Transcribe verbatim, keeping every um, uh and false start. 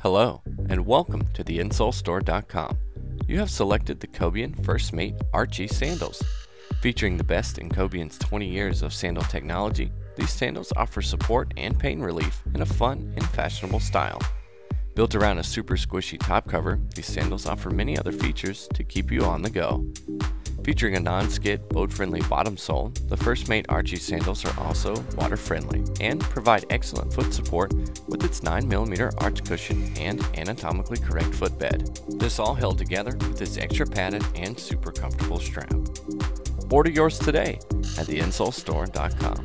Hello, and welcome to the insole store dot com. You have selected the Cobian First Mate Archy Sandals. Featuring the best in Cobian's twenty years of sandal technology, these sandals offer support and pain relief in a fun and fashionable style. Built around a super squishy top cover, these sandals offer many other features to keep you on the go. Featuring a non-skid, boat-friendly bottom sole, the First Mate Archy sandals are also water-friendly and provide excellent foot support with its nine millimeter arch cushion and anatomically correct footbed. This all held together with its extra padded and super comfortable strap. Order yours today at the insole store dot com.